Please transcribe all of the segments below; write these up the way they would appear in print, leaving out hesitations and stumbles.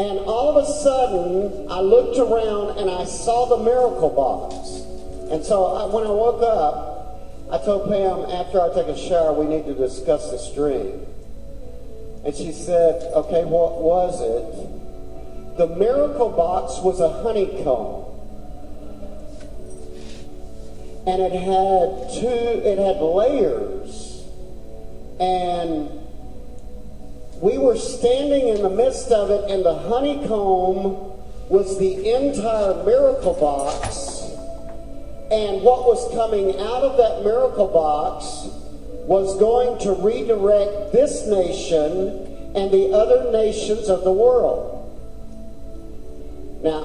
And all of a sudden, I looked around and I saw the miracle box. And so when I woke up, I told Pam, after I take a shower, we need to discuss this dream. And she said, okay, what was it? The miracle box was a honeycomb. And it had it had layers. And we were standing in the midst of it, and the honeycomb was the entire miracle box. And what was coming out of that miracle box was going to redirect this nation and the other nations of the world. Now,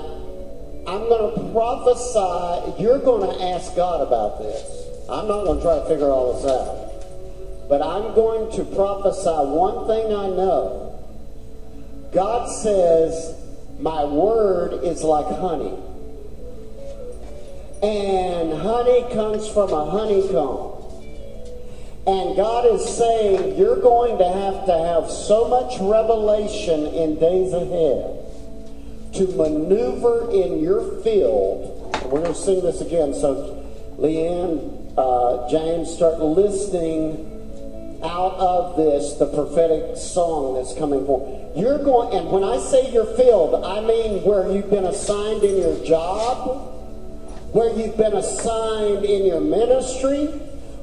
I'm going to prophesy, you're going to ask God about this. I'm not going to try to figure all this out. But I'm going to prophesy one thing I know. God says, my word is like honey. And honey comes from a honeycomb. And God is saying, you're going to have so much revelation in days ahead to maneuver in your field. We're going to sing this again. So Leanne, James, start listening out of this, the prophetic song that's coming forth. You're going, and when I say your field, I mean where you've been assigned in your job, where you've been assigned in your ministry,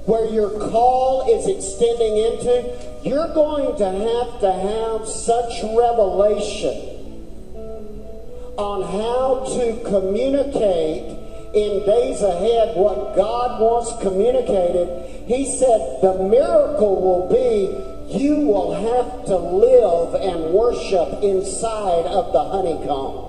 where your call is extending into. You're going to have such revelation on how to communicate in days ahead what God wants communicated. He said the miracle will be you will have to live and worship inside of the honeycomb.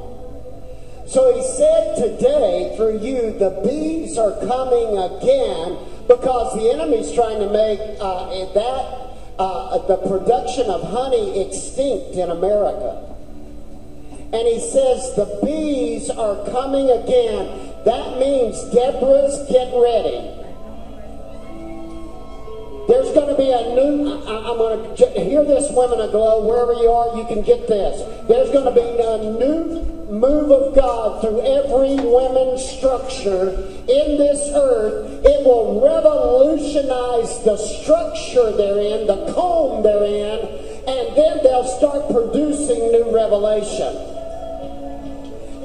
So he said today through you, the bees are coming again, because the enemy's trying to make the production of honey extinct in America. And he says the bees are coming again. That means, Deborah's, get ready. There's going to be a new, I'm going to hear this, Women Aglow, wherever you are, you can get this. There's going to be a new move of God through every women's structure in this earth. It will revolutionize the structure they're in, the comb they're in, and then they'll start producing new revelation.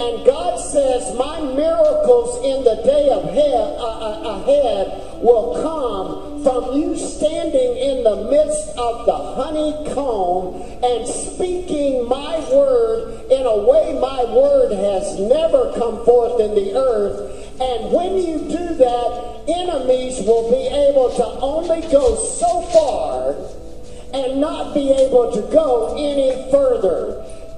And God says, my miracles in the day ahead will come from you standing in the midst of the honeycomb and speaking my word in a way my word has never come forth in the earth. And when you do that, enemies will be able to only go so far and not be able to go any further.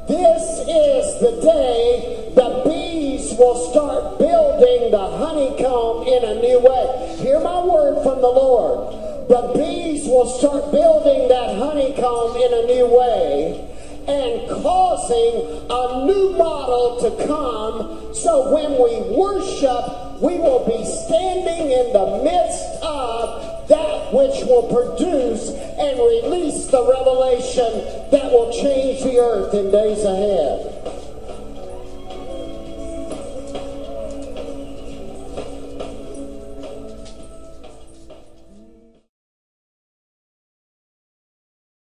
This is the day the bees will start building the honeycomb in a new way. Hear my word from the Lord. The bees will start building that honeycomb in a new way and causing a new model to come. So when we worship, we will be standing in the midst of that which will produce and release the revelation that will change the earth in days ahead.